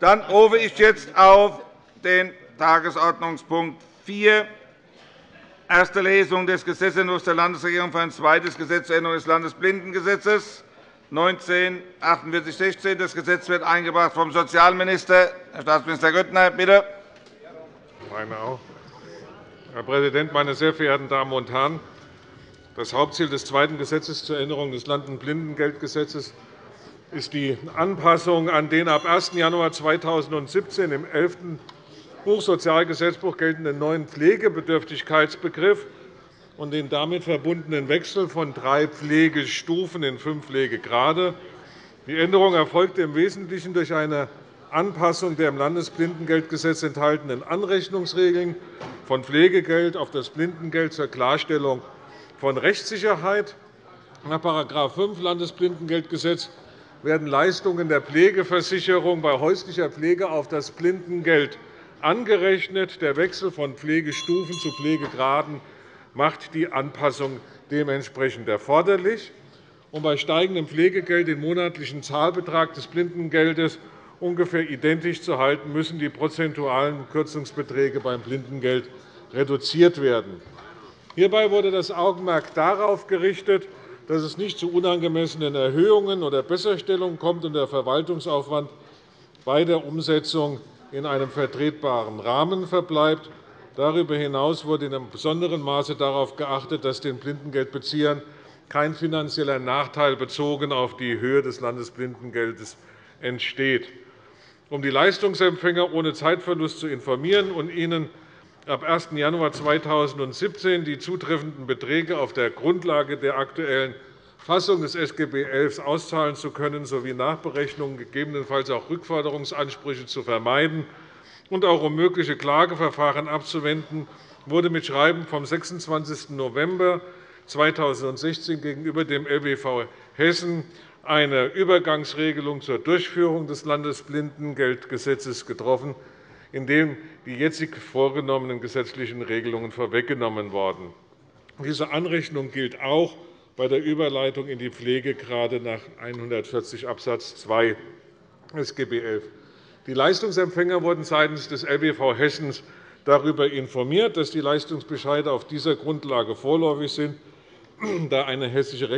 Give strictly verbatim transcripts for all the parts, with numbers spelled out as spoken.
Dann rufe ich jetzt auf den Tagesordnungspunkt vier, erste Lesung des Gesetzentwurfs der Landesregierung für ein zweites Gesetz zur Änderung des Landesblindengesetzes neunzehn achtundvierzig sechzehn. Das Gesetz wird eingebracht vom Sozialminister, Herr Staatsminister Grüttner, bitte. Meine auch. Herr Präsident, meine sehr verehrten Damen und Herren! Das Hauptziel des zweiten Gesetzes zur Änderung des Landesblindengeldgesetzes ist die Anpassung an den ab ersten Januar zweitausendsiebzehn im elften Buch Sozialgesetzbuch geltenden neuen Pflegebedürftigkeitsbegriff und den damit verbundenen Wechsel von drei Pflegestufen in fünf Pflegegrade. Die Änderung erfolgte im Wesentlichen durch eine Anpassung der im Landesblindengeldgesetz enthaltenen Anrechnungsregeln von Pflegegeld auf das Blindengeld zur Klarstellung von Rechtssicherheit. Nach Paragraph fünf Landesblindengeldgesetz werden Leistungen der Pflegeversicherung bei häuslicher Pflege auf das Blindengeld angerechnet. Der Wechsel von Pflegestufen zu Pflegegraden macht die Anpassung dementsprechend erforderlich. Um bei steigendem Pflegegeld den monatlichen Zahlbetrag des Blindengeldes ungefähr identisch zu halten, müssen die prozentualen Kürzungsbeträge beim Blindengeld reduziert werden. Hierbei wurde das Augenmerk darauf gerichtet, dass es nicht zu unangemessenen Erhöhungen oder Besserstellungen kommt und der Verwaltungsaufwand bei der Umsetzung in einem vertretbaren Rahmen verbleibt. Darüber hinaus wurde in einem besonderen Maße darauf geachtet, dass den Blindengeldbeziehern kein finanzieller Nachteil bezogen auf die Höhe des Landesblindengeldes entsteht. Um die Leistungsempfänger ohne Zeitverlust zu informieren und ihnen ab ersten Januar zweitausendsiebzehn die zutreffenden Beträge auf der Grundlage der aktuellen Fassung des S G B elf auszahlen zu können, sowie Nachberechnungen, gegebenenfalls auch Rückforderungsansprüche zu vermeiden und auch um mögliche Klageverfahren abzuwenden, wurde mit Schreiben vom sechsundzwanzigsten November zweitausendsechzehn gegenüber dem L B V Hessen eine Übergangsregelung zur Durchführung des Landesblindengeldgesetzes getroffen, in dem die jetzig vorgenommenen gesetzlichen Regelungen vorweggenommen worden. Diese Anrechnung gilt auch bei der Überleitung in die Pflegegrade nach hundertvierzig Absatz zwei S G B elf. Die Leistungsempfänger wurden seitens des L B V Hessen darüber informiert, dass die Leistungsbescheide auf dieser Grundlage vorläufig sind, da eine hessische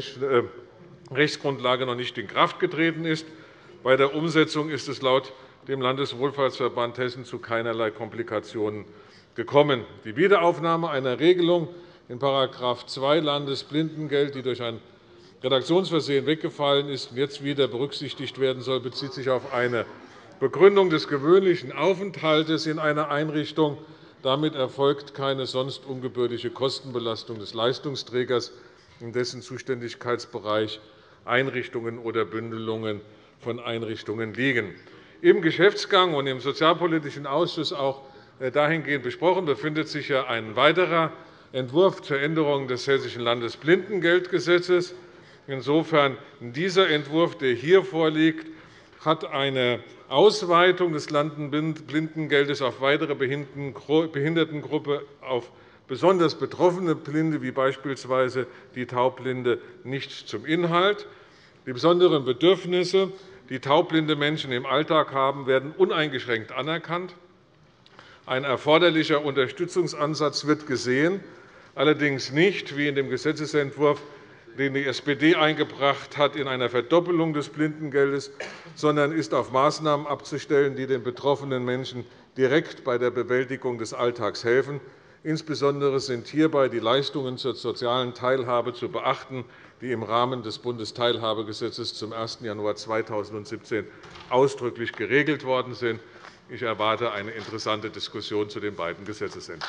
Rechtsgrundlage noch nicht in Kraft getreten ist. Bei der Umsetzung ist es laut dem Landeswohlfahrtsverband Hessen zu keinerlei Komplikationen gekommen. Die Wiederaufnahme einer Regelung in Paragraph zwei Landesblindengeld, die durch ein Redaktionsversehen weggefallen ist und jetzt wieder berücksichtigt werden soll, bezieht sich auf eine Begründung des gewöhnlichen Aufenthaltes in einer Einrichtung. Damit erfolgt keine sonst ungebührliche Kostenbelastung des Leistungsträgers, in dessen Zuständigkeitsbereich Einrichtungen oder Bündelungen von Einrichtungen liegen. Im Geschäftsgang und im Sozialpolitischen Ausschuss auch dahingehend besprochen befindet sich ein weiterer Entwurf zur Änderung des Hessischen Landesblindengeldgesetzes. Insofern hat dieser Entwurf, der hier vorliegt, eine Ausweitung des Landesblindengeldes auf weitere Behindertengruppen auf besonders betroffene Blinde, wie beispielsweise die Taubblinde, nicht zum Inhalt. Die besonderen Bedürfnisse, die taubblinde Menschen im Alltag haben, werden uneingeschränkt anerkannt. Ein erforderlicher Unterstützungsansatz wird gesehen, allerdings nicht, wie in dem Gesetzentwurf, den die S P D eingebracht hat, in einer Verdoppelung des Blindengeldes, sondern ist auf Maßnahmen abzustellen, die den betroffenen Menschen direkt bei der Bewältigung des Alltags helfen. Insbesondere sind hierbei die Leistungen zur sozialen Teilhabe zu beachten, die im Rahmen des Bundesteilhabegesetzes zum ersten Januar zweitausendsiebzehn ausdrücklich geregelt worden sind. Ich erwarte eine interessante Diskussion zu den beiden Gesetzentwürfen.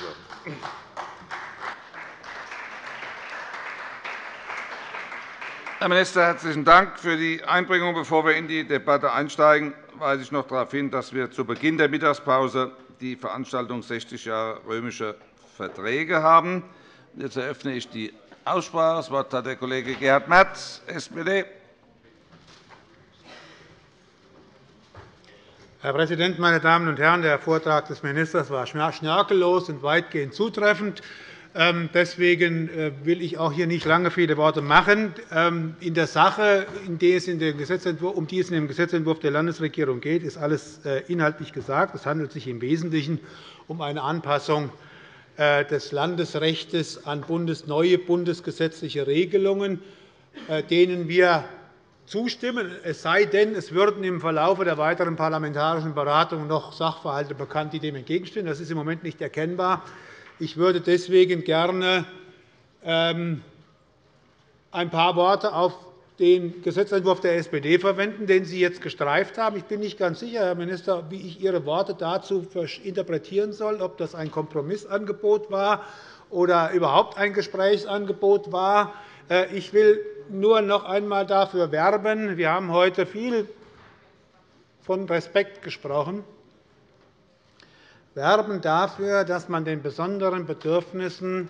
Herr Minister, herzlichen Dank für die Einbringung. Bevor wir in die Debatte einsteigen, weise ich noch darauf hin, dass wir zu Beginn der Mittagspause die Veranstaltung sechzig Jahre römische Verträge haben. Jetzt eröffne ich die Aussprache. Das Wort hat der Kollege Gerhard Merz, S P D. Herr Präsident, meine Damen und Herren! Der Vortrag des Ministers war schnörkellos und weitgehend zutreffend. Deswegen will ich auch hier nicht lange viele Worte machen. In der Sache, um die es in dem Gesetzentwurf der Landesregierung geht, ist alles inhaltlich gesagt. Es handelt sich im Wesentlichen um eine Anpassung des Landesrechts an neue bundesgesetzliche Regelungen, denen wir zustimmen, es sei denn, es würden im Verlauf der weiteren parlamentarischen Beratung noch Sachverhalte bekannt, die dem entgegenstehen. Das ist im Moment nicht erkennbar. Ich würde deswegen gerne ein paar Worte auf den Gesetzentwurf der S P D verwenden, den Sie jetzt gestreift haben. Ich bin nicht ganz sicher, Herr Minister, wie ich Ihre Worte dazu interpretieren soll, ob das ein Kompromissangebot war oder überhaupt ein Gesprächsangebot war. Ich will nur noch einmal dafür werben. Wir haben heute viel von Respekt gesprochen. Werben dafür, dass man den besonderen Bedürfnissen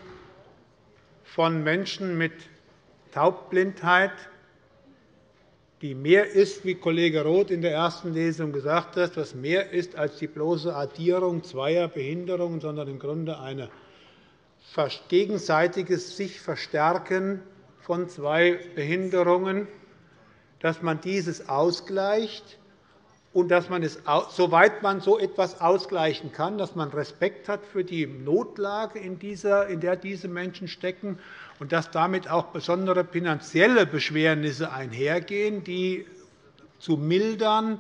von Menschen mit Taubblindheit, die mehr ist, wie Kollege Roth in der ersten Lesung gesagt hat, was mehr ist als die bloße Addierung zweier Behinderungen, sondern im Grunde ein gegenseitiges Sich-Verstärken von zwei Behinderungen, dass man dieses ausgleicht und dass man es, soweit man so etwas ausgleichen kann, dass man Respekt hat für die Notlage, in der diese Menschen stecken, und dass damit auch besondere finanzielle Beschwernisse einhergehen, die zu mildern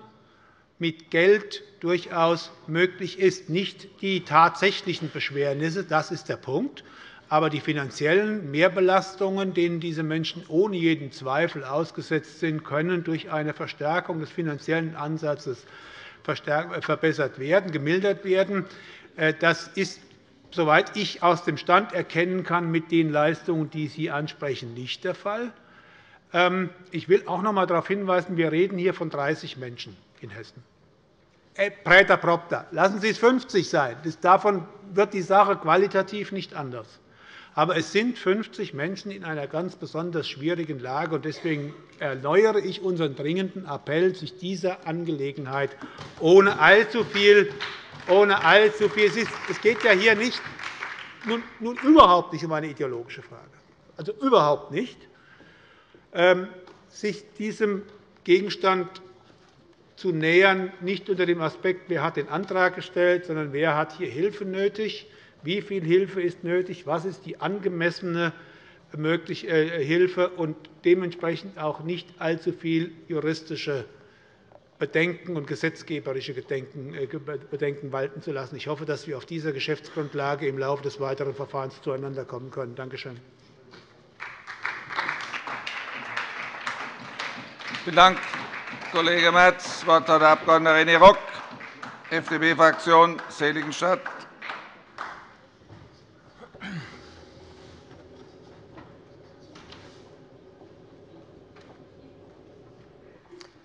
mit Geld durchaus möglich ist. Nicht die tatsächlichen Beschwernisse, das ist der Punkt, aber die finanziellen Mehrbelastungen, denen diese Menschen ohne jeden Zweifel ausgesetzt sind, können durch eine Verstärkung des finanziellen Ansatzes verbessert werden, gemildert werden. Das ist, soweit ich aus dem Stand erkennen kann, mit den Leistungen, die Sie ansprechen, nicht der Fall. Ich will auch noch einmal darauf hinweisen, wir reden hier von dreißig Menschen in Hessen. Präter propter. Lassen Sie es fünfzig sein. Davon wird die Sache qualitativ nicht anders. Aber es sind fünfzig Menschen in einer ganz besonders schwierigen Lage. Deswegen erneuere ich unseren dringenden Appell, sich dieser Angelegenheit ohne allzu viel. Ohne allzu viel. Es geht ja hier nicht, nun, nun überhaupt nicht um eine ideologische Frage, also überhaupt nicht, sich diesem Gegenstand zu nähern, nicht unter dem Aspekt, wer hat den Antrag gestellt, sondern wer hat hier Hilfe nötig. Wie viel Hilfe ist nötig? Was ist die angemessene Hilfe? Und dementsprechend auch nicht allzu viel juristische Bedenken und gesetzgeberische Bedenken walten zu lassen. Ich hoffe, dass wir auf dieser Geschäftsgrundlage im Laufe des weiteren Verfahrens zueinander kommen können. Danke schön. Vielen Dank, Kollege Merz. Das Wort hat der Abg. René Rock, F D P-Fraktion, Seligenstadt.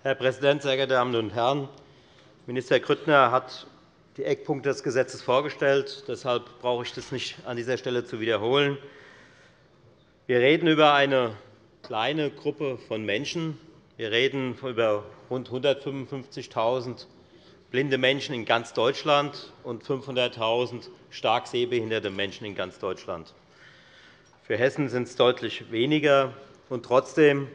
Herr Präsident, sehr geehrte Damen und Herren! Minister Grüttner hat die Eckpunkte des Gesetzes vorgestellt. Deshalb brauche ich das nicht an dieser Stelle zu wiederholen. Wir reden über eine kleine Gruppe von Menschen. Wir reden über rund hundertfünfundfünfzigtausend blinde Menschen in ganz Deutschland und fünfhunderttausend stark sehbehinderte Menschen in ganz Deutschland. Für Hessen sind es deutlich weniger. Und trotzdem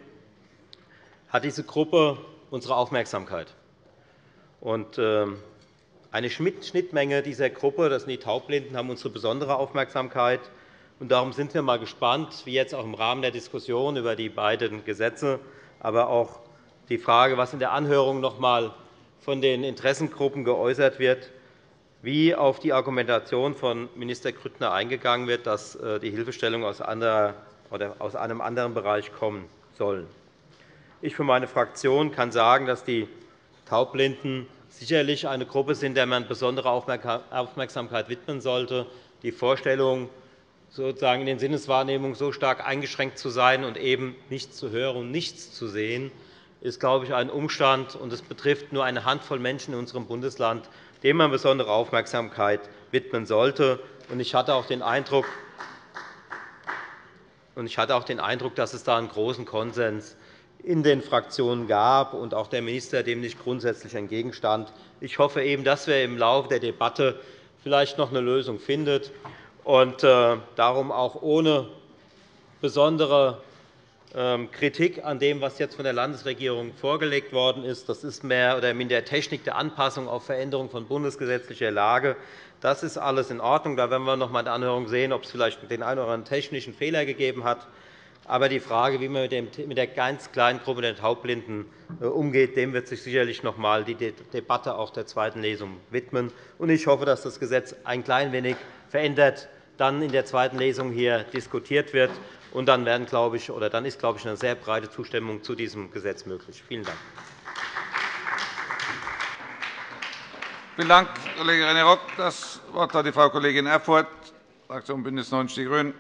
hat diese Gruppe unsere Aufmerksamkeit. Eine Schnittmenge dieser Gruppe, das sind die Taubblinden, haben unsere besondere Aufmerksamkeit. Darum sind wir einmal gespannt, wie jetzt auch im Rahmen der Diskussion über die beiden Gesetze, aber auch die Frage, was in der Anhörung noch einmal von den Interessengruppen geäußert wird, wie auf die Argumentation von Minister Grüttner eingegangen wird, dass die Hilfestellungen aus einem anderen Bereich kommen sollen. Ich für meine Fraktion kann sagen, dass die Taubblinden sicherlich eine Gruppe sind, der man besondere Aufmerksamkeit widmen sollte. Die Vorstellung, sozusagen in den Sinneswahrnehmungen so stark eingeschränkt zu sein und eben nichts zu hören und nichts zu sehen, ist, glaube ich, ein Umstand, und es betrifft nur eine Handvoll Menschen in unserem Bundesland, dem man besondere Aufmerksamkeit widmen sollte. Ich hatte auch den Eindruck, dass es da einen großen Konsens in den Fraktionen gab und auch der Minister dem nicht grundsätzlich entgegenstand. Ich hoffe eben, dass wir im Laufe der Debatte vielleicht noch eine Lösung findet. und darum auch ohne besondere Kritik an dem, was jetzt von der Landesregierung vorgelegt worden ist. Das ist mehr oder minder Technik der Anpassung auf Veränderung von bundesgesetzlicher Lage. Das ist alles in Ordnung. Da werden wir noch einmal in der Anhörung sehen, ob es vielleicht den einen oder anderen technischen Fehler gegeben hat. Aber die Frage, wie man mit der ganz kleinen Gruppe der Taubblinden umgeht, dem wird sich sicherlich noch einmal die Debatte auch der zweiten Lesung widmen. Ich hoffe, dass das Gesetz ein klein wenig verändert dann in der zweiten Lesung hier diskutiert wird. Und dann, werden, glaube ich, oder dann ist, glaube ich, eine sehr breite Zustimmung zu diesem Gesetz möglich. Vielen Dank. Vielen Dank, Kollege René Rock. Das Wort hat die Frau Kollegin Erfurth, Fraktion BÜNDNIS neunzig die GRÜNEN.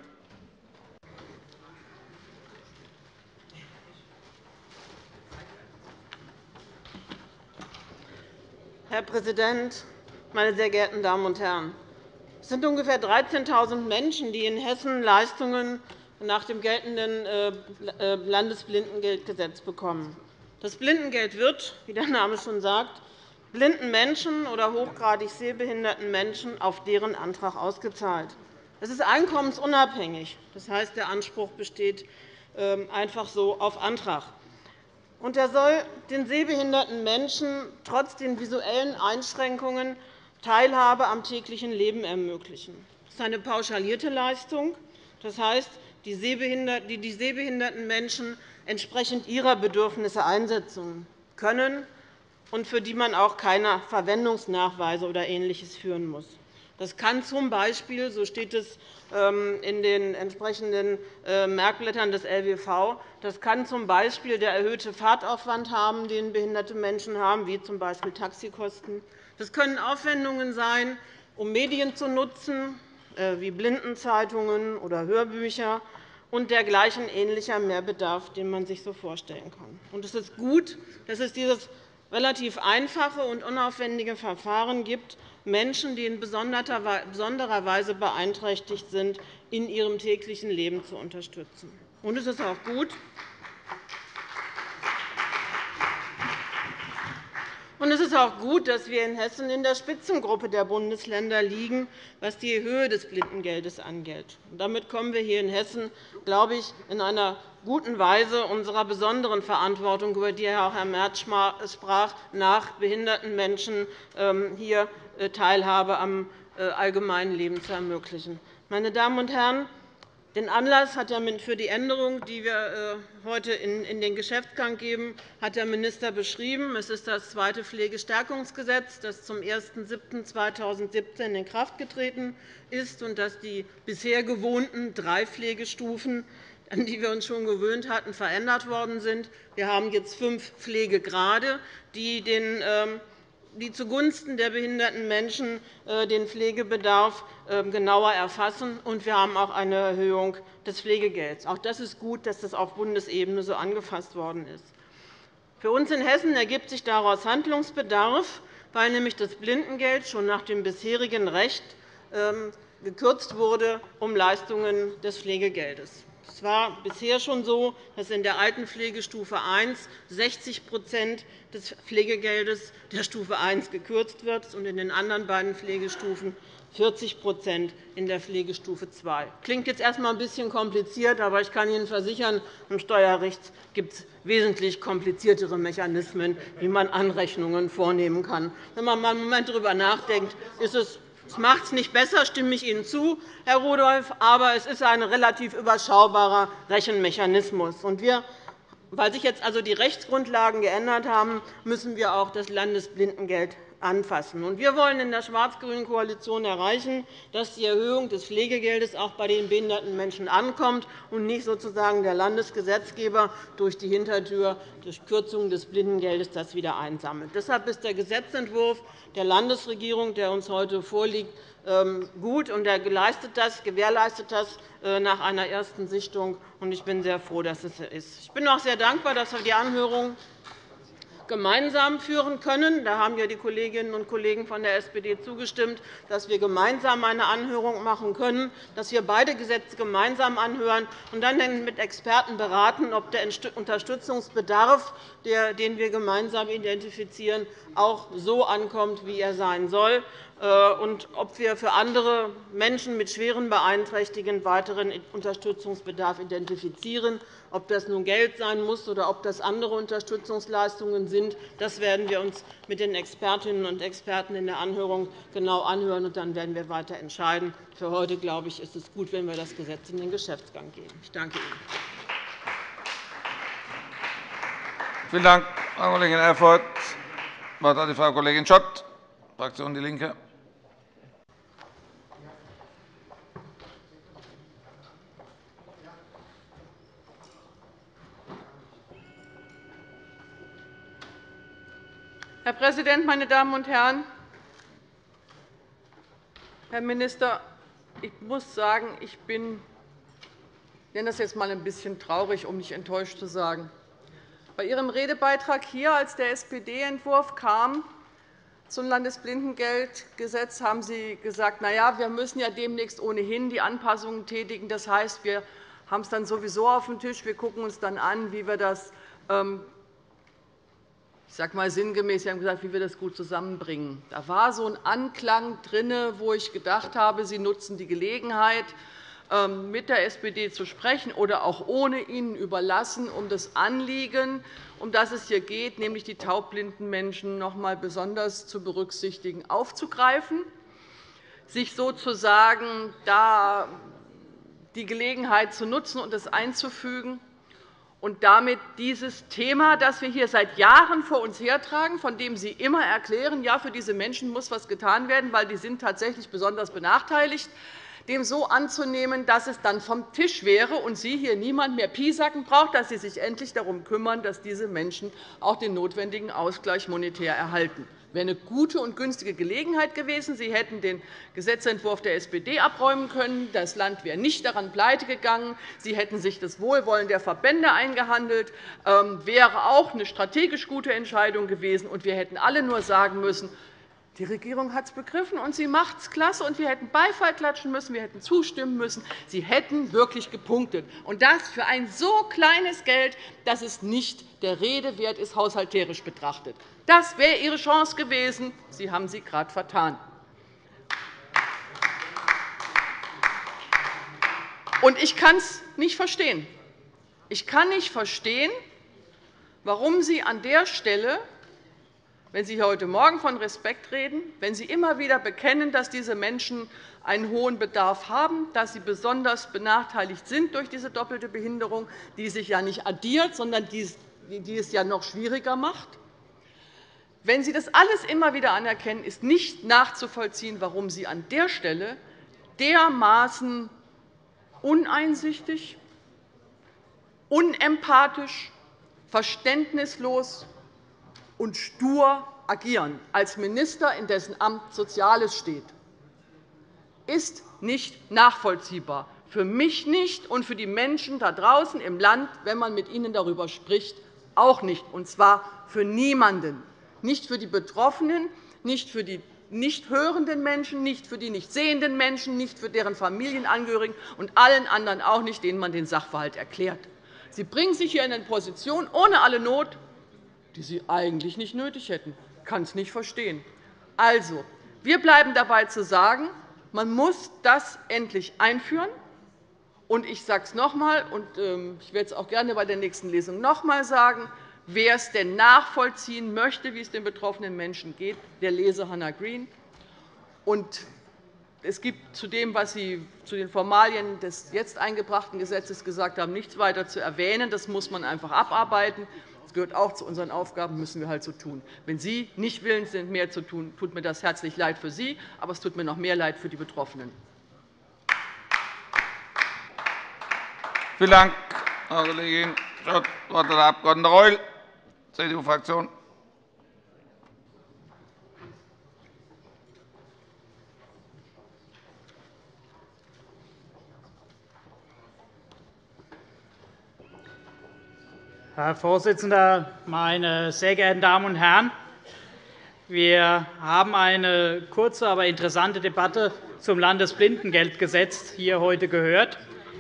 Herr Präsident, meine sehr geehrten Damen und Herren! Es sind ungefähr dreizehntausend Menschen, die in Hessen Leistungen nach dem geltenden Landesblindengeldgesetz bekommen. Das Blindengeld wird, wie der Name schon sagt, blinden Menschen oder hochgradig sehbehinderten Menschen auf deren Antrag ausgezahlt. Es ist einkommensunabhängig. Das heißt, der Anspruch besteht einfach so auf Antrag. Und er soll den sehbehinderten Menschen trotz den visuellen Einschränkungen Teilhabe am täglichen Leben ermöglichen. Das ist eine pauschalierte Leistung. Das heißt, die die sehbehinderten Menschen entsprechend ihrer Bedürfnisse einsetzen können und für die man auch keine Verwendungsnachweise oder Ähnliches führen muss. Das kann z. B., so steht es in den entsprechenden Merkblättern des L W V, das kann z. B. der erhöhte Fahrtaufwand haben, den behinderte Menschen haben, wie z. B. Taxikosten. Das können Aufwendungen sein, um Medien zu nutzen, wie Blindenzeitungen oder Hörbücher und dergleichen ähnlicher Mehrbedarf, den man sich so vorstellen kann. Es ist gut, dass es dieses relativ einfache und unaufwendige Verfahren gibt, Menschen, die in besonderer Weise beeinträchtigt sind, in ihrem täglichen Leben zu unterstützen. Und es ist auch gut, Und es ist auch gut, dass wir in Hessen in der Spitzengruppe der Bundesländer liegen, was die Höhe des Blindengeldes angeht. Damit kommen wir hier in Hessen, glaube ich, in einer guten Weise unserer besonderen Verantwortung, über die auch Herr Merz sprach, nach behinderten Menschen hier Teilhabe am allgemeinen Leben zu ermöglichen. Meine Damen und Herren, den Anlass hat für die Änderung, die wir heute in den Geschäftsgang geben, hat der Minister beschrieben. Es ist das zweite Pflegestärkungsgesetz, das zum ersten Siebten zweitausendsiebzehn in Kraft getreten ist und das die bisher gewohnten drei Pflegestufen, an die wir uns schon gewöhnt hatten, verändert worden sind. Wir haben jetzt fünf Pflegegrade, die den die zugunsten der behinderten Menschen den Pflegebedarf genauer erfassen. Und wir haben auch eine Erhöhung des Pflegegelds. Auch das ist gut, dass das auf Bundesebene so angefasst worden ist. Für uns in Hessen ergibt sich daraus Handlungsbedarf, weil nämlich das Blindengeld schon nach dem bisherigen Recht gekürzt wurde um Leistungen des Pflegegeldes. Es war bisher schon so, dass in der alten Pflegestufe eins sechzig des Pflegegeldes der Stufe eins gekürzt wird und in den anderen beiden Pflegestufen vierzig in der Pflegestufe zwei. Das klingt jetzt erst einmal ein bisschen kompliziert, aber ich kann Ihnen versichern, im Steuerrecht gibt es wesentlich kompliziertere Mechanismen, wie man Anrechnungen vornehmen kann. Wenn man mal einen Moment darüber nachdenkt, ist es Das macht es nicht besser, stimme ich Ihnen zu, Herr Rudolph, aber es ist ein relativ überschaubarer Rechenmechanismus. Und wir, weil sich jetzt also die Rechtsgrundlagen geändert haben, müssen wir auch das Landesblindengeld anfassen. Und wir wollen in der schwarz-grünen Koalition erreichen, dass die Erhöhung des Pflegegeldes auch bei den behinderten Menschen ankommt und nicht sozusagen der Landesgesetzgeber durch die Hintertür durch Kürzung des Blindengeldes das wieder einsammelt. Deshalb ist der Gesetzentwurf der Landesregierung, der uns heute vorliegt, gut, und er geleistet das, gewährleistet das nach einer ersten Sichtung. Ich bin sehr froh, dass es so ist. Ich bin auch sehr dankbar, dass wir die Anhörung gemeinsam führen können. Da haben ja die Kolleginnen und Kollegen von der S P D zugestimmt, dass wir gemeinsam eine Anhörung machen können, dass wir beide Gesetze gemeinsam anhören und dann mit Experten beraten, ob der Unterstützungsbedarf, den wir gemeinsam identifizieren, auch so ankommt, wie er sein soll, und ob wir für andere Menschen mit schweren Beeinträchtigungen weiteren Unterstützungsbedarf identifizieren. Ob das nun Geld sein muss oder ob das andere Unterstützungsleistungen sind, das werden wir uns mit den Expertinnen und Experten in der Anhörung genau anhören, und dann werden wir weiter entscheiden. Für heute, glaube ich, ist es gut, wenn wir das Gesetz in den Geschäftsgang geben. Ich danke Ihnen. Vielen Dank, Frau Kollegin Erfurth. Das Wort hat die Frau Kollegin Schott, Fraktion DIE LINKE. Herr Präsident, meine Damen und Herren! Herr Minister, ich muss sagen, ich bin, ich nenne das jetzt einmal ein bisschen traurig, um nicht enttäuscht zu sagen. Bei Ihrem Redebeitrag hier, als der S P D-Entwurf kam zum Landesblindengeldgesetz, haben Sie gesagt, na ja, wir müssen ja demnächst ohnehin die Anpassungen tätigen. Das heißt, wir haben es dann sowieso auf dem Tisch. Wir gucken uns dann an, wie wir das Ich sage mal sinngemäß, Sie haben gesagt, wie wir das gut zusammenbringen. Da war so ein Anklang drin, wo ich gedacht habe, Sie nutzen die Gelegenheit, mit der S P D zu sprechen oder auch ohne ihnen überlassen, um das Anliegen, um das es hier geht, nämlich die taubblinden Menschen noch einmal besonders zu berücksichtigen, aufzugreifen, sich sozusagen da die Gelegenheit zu nutzen und das einzufügen. Und damit dieses Thema, das wir hier seit Jahren vor uns hertragen, von dem Sie immer erklären, ja, für diese Menschen muss etwas getan werden, weil die sind tatsächlich besonders benachteiligt, dem so anzunehmen, dass es dann vom Tisch wäre und Sie hier niemand mehr piesacken braucht, dass Sie sich endlich darum kümmern, dass diese Menschen auch den notwendigen Ausgleich monetär erhalten. Das wäre eine gute und günstige Gelegenheit gewesen. Sie hätten den Gesetzentwurf der S P D abräumen können. Das Land wäre nicht daran pleitegegangen. Sie hätten sich das Wohlwollen der Verbände eingehandelt. Das wäre auch eine strategisch gute Entscheidung gewesen. Und wir hätten alle nur sagen müssen, die Regierung hat es begriffen, und sie macht es klasse. Und wir hätten Beifall klatschen müssen, wir hätten zustimmen müssen. Sie hätten wirklich gepunktet. Und das für ein so kleines Geld, dass es nicht der Rede wert ist, haushalterisch betrachtet. Das wäre Ihre Chance gewesen. Sie haben sie gerade vertan. Und ich kann es nicht verstehen. Ich kann nicht verstehen, warum Sie an der Stelle, wenn Sie heute Morgen von Respekt reden, wenn Sie immer wieder bekennen, dass diese Menschen einen hohen Bedarf haben, dass sie besonders benachteiligt sind durch diese doppelte Behinderung, die sich ja nicht addiert, sondern die es ja noch schwieriger macht. Wenn Sie das alles immer wieder anerkennen, ist nicht nachzuvollziehen, warum Sie an der Stelle dermaßen uneinsichtig, unempathisch, verständnislos und stur agieren, als Minister, in dessen Amt Soziales steht, ist nicht nachvollziehbar. Für mich nicht und für die Menschen da draußen im Land, wenn man mit ihnen darüber spricht, auch nicht, und zwar für niemanden. Nicht für die Betroffenen, nicht für die nicht hörenden Menschen, nicht für die nicht sehenden Menschen, nicht für deren Familienangehörigen und allen anderen auch nicht, denen man den Sachverhalt erklärt. Sie bringen sich hier in eine Position ohne alle Not, die Sie eigentlich nicht nötig hätten. Ich kann es nicht verstehen. Also, wir bleiben dabei zu sagen, man muss das endlich einführen. Und ich sage es noch einmal, und ich werde es auch gerne bei der nächsten Lesung noch einmal sagen, wer es denn nachvollziehen möchte, wie es den betroffenen Menschen geht, der lese Hannah Green. Und es gibt zu dem, was Sie zu den Formalien des jetzt eingebrachten Gesetzes gesagt haben, nichts weiter zu erwähnen. Das muss man einfach abarbeiten. Das gehört auch zu unseren Aufgaben, müssen wir halt so tun. Wenn Sie nicht willens sind, mehr zu tun, tut mir das herzlich leid für Sie, aber es tut mir noch mehr leid für die Betroffenen. Vielen Dank, Frau Kollegin Schott. Das Wort hat der Abg. Reul, C D U-Fraktion. Herr Vorsitzender, meine sehr geehrten Damen und Herren! Wir haben eine kurze, aber interessante Debatte zum Landesblindengeldgesetz hier heute gehört.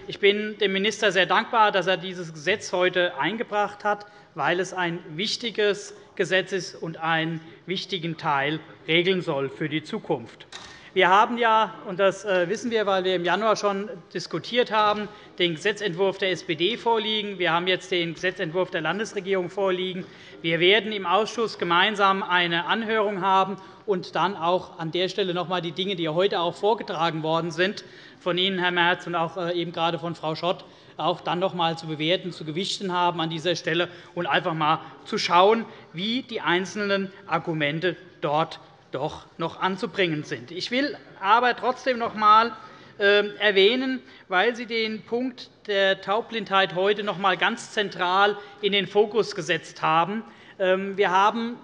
Ich bin dem Minister sehr dankbar, dass er dieses Gesetz heute eingebracht hat, weil es ein wichtiges Gesetz ist und einen wichtigen Teil regeln soll für die Zukunft. Wir haben ja, und das wissen wir, weil wir im Januar schon diskutiert haben, den Gesetzentwurf der S P D vorliegen. Wir haben jetzt den Gesetzentwurf der Landesregierung vorliegen. Wir werden im Ausschuss gemeinsam eine Anhörung haben und dann auch an der Stelle noch einmal die Dinge, die heute auch vorgetragen worden sind, von Ihnen, Herr Merz, und auch eben gerade von Frau Schott, auch dann noch einmal zu bewerten, zu gewichten haben an dieser Stelle und einfach einmal zu schauen, wie die einzelnen Argumente dort doch noch anzubringen sind. Ich will aber trotzdem noch einmal erwähnen, weil Sie den Punkt der Taubblindheit heute noch einmal ganz zentral in den Fokus gesetzt haben. Wir haben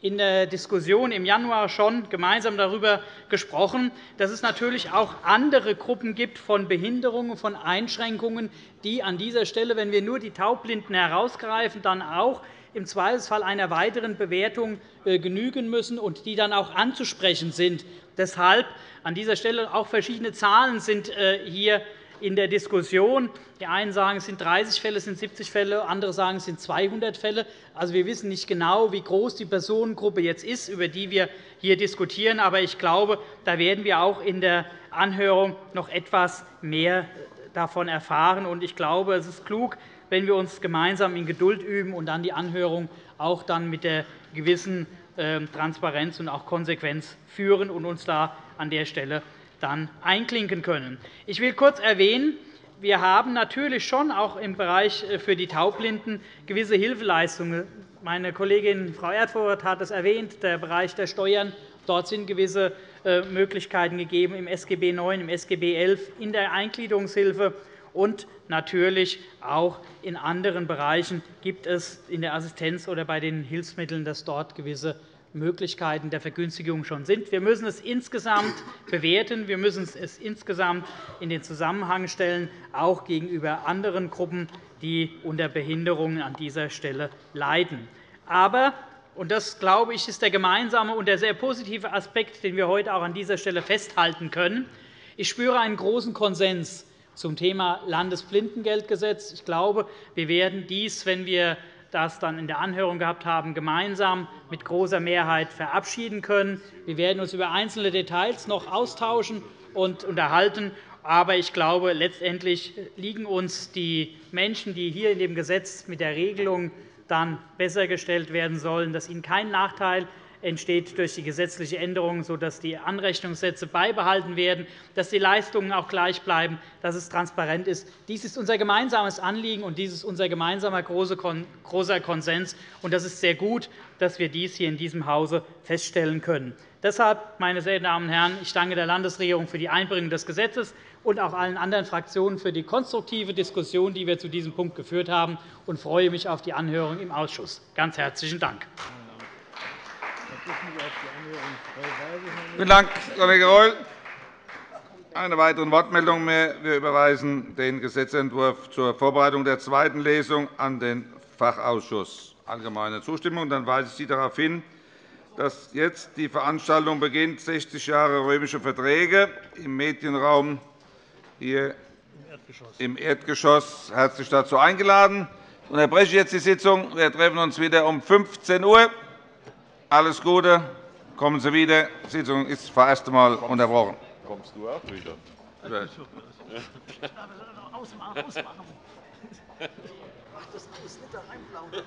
in der Diskussion im Januar schon gemeinsam darüber gesprochen, dass es natürlich auch andere Gruppen gibt von Behinderungen, von Einschränkungen, die an dieser Stelle, wenn wir nur die Taubblinden herausgreifen, dann auch im Zweifelsfall einer weiteren Bewertung genügen müssen und die dann auch anzusprechen sind. Deshalb an dieser Stelle auch verschiedene Zahlen sind hier in der Diskussion. Die einen sagen, es sind dreißig Fälle, es sind siebzig Fälle, andere sagen, es sind zweihundert Fälle. Also, wir wissen nicht genau, wie groß die Personengruppe jetzt ist, über die wir hier diskutieren. Aber ich glaube, da werden wir auch in der Anhörung noch etwas mehr davon erfahren. Und ich glaube, es ist klug, wenn wir uns gemeinsam in Geduld üben und dann die Anhörung auch dann mit der gewissen Transparenz und auch Konsequenz führen und uns da an der Stelle dann einklinken können. Ich will kurz erwähnen, wir haben natürlich schon auch im Bereich für die Taubblinden gewisse Hilfeleistungen. Meine Kollegin Frau Erfurth hat es erwähnt, der Bereich der Steuern. Dort sind gewisse Möglichkeiten gegeben im S G B neun, im S G B elf, in der Eingliederungshilfe. Und natürlich auch in anderen Bereichen gibt es in der Assistenz oder bei den Hilfsmitteln, dass dort gewisse Möglichkeiten der Vergünstigung schon sind. Wir müssen es insgesamt bewerten. Wir müssen es insgesamt in den Zusammenhang stellen, auch gegenüber anderen Gruppen, die unter Behinderungen an dieser Stelle leiden. Aber, und das, glaube ich, ist der gemeinsame und der sehr positive Aspekt, den wir heute auch an dieser Stelle festhalten können, ich spüre einen großen Konsens zum Thema Landesblindengeldgesetz. Ich glaube, wir werden dies, wenn wir das dann in der Anhörung gehabt haben, gemeinsam mit großer Mehrheit verabschieden können. Wir werden uns über einzelne Details noch austauschen und unterhalten. Aber ich glaube, letztendlich liegen uns die Menschen, die hier in dem Gesetz mit der Regelung dann besser gestellt werden sollen, dass ihnen kein Nachteil entsteht durch die gesetzliche Änderung, sodass die Anrechnungssätze beibehalten werden, dass die Leistungen auch gleich bleiben, dass es transparent ist. Dies ist unser gemeinsames Anliegen, und dies ist unser gemeinsamer großer Konsens. Das ist sehr gut, dass wir dies hier in diesem Hause feststellen können. Deshalb, meine sehr geehrten Damen und Herren, ich danke der Landesregierung für die Einbringung des Gesetzes und auch allen anderen Fraktionen für die konstruktive Diskussion, die wir zu diesem Punkt geführt haben, und freue mich auf die Anhörung im Ausschuss. Ganz herzlichen Dank. Vielen Dank, Kollege Reul. Eine weitere Wortmeldung mehr. Wir überweisen den Gesetzentwurf zur Vorbereitung der zweiten Lesung an den Fachausschuss. Allgemeine Zustimmung. Dann weise ich Sie darauf hin, dass jetzt die Veranstaltung beginnt, sechzig Jahre römische Verträge im Medienraum hier im Erdgeschoss. Herzlich dazu eingeladen. Ich unterbreche jetzt die Sitzung. Wir treffen uns wieder um fünfzehn Uhr. Alles Gute, kommen Sie wieder. Die Sitzung ist für das erste Mal unterbrochen. Kommst du auch wieder? Ja. Ausmachen, ausmachen. Mach das alles nicht da reinplaudern.